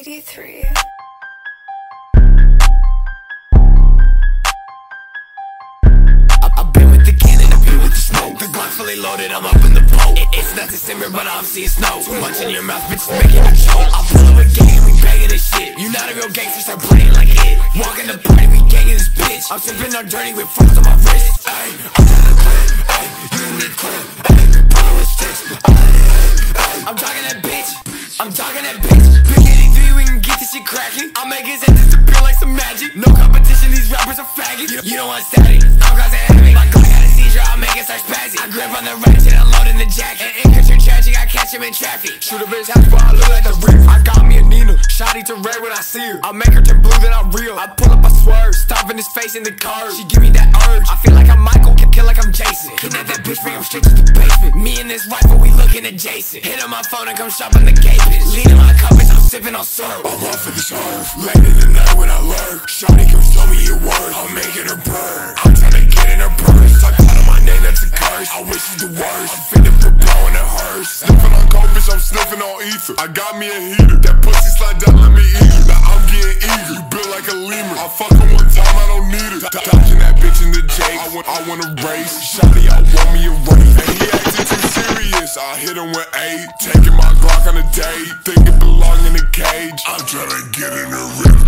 83. I've been with the cannon, I've been with the smoke. The gun's fully loaded, I'm up in the boat. It's not December, but I'm seeing snow. Too much in your mouth, bitch, making you choke. I pull up a gang, we banging this shit. You not a real gangster, start playing like it. Walk in the party, we ganging this bitch. I'm sipping on dirty with frost on my wrist. Ay, I'm trying to quit, ay, you need quit. Ay, bottle with sticks, ay, ay, I'm talking that bitch. I'm talking that bitch. Big 83, we can get this shit cracking. I'll make his head disappear like some magic. No competition, these rappers are faggots. You don't want static, I'm causing havoc. My guy had a seizure, I'll make it start spazzing. I grip on the ratchet, I'm loading the jacket. And in tragic, I catch him in traffic. Shoot a bitch half while I look like the rip. I got me a Nina, shawty to red when I see her. I make her turn blue, then I reel. I pull up, I swerve, stomping his face in the curb. She give me that urge, I feel like I'm Michael, kill like I'm Jason. Kidnap that bitch, bring him straight to the basement. Me and this rifle, we looking adjacent. Hit on my phone and come shopping the gate, bitch. Leaning my covers, I'm sipping on syrup. I'm off of this earth. Late in the night when I lurk. Shawty comes tell me your word, I'll make it her burn. I'm trying to get in her purse. Talk out of my name, that's a curse. I wish you the worst. I'm fitting for blowing a hearse. Sniffing on coke, bitch, I'm sniffing on ether. I got me a heater. That pussy slide down, let me eat her. Now I'm getting eager. You built like a lemur. I fuck her one time, I don't need her. Dodging that bitch in the Jake. I want a race. Shawty, I want me a race. And he acting too serious. I hit him with 8. Taking my Glock on a date. Think it belong in a cage. I'm trying to get in a rip.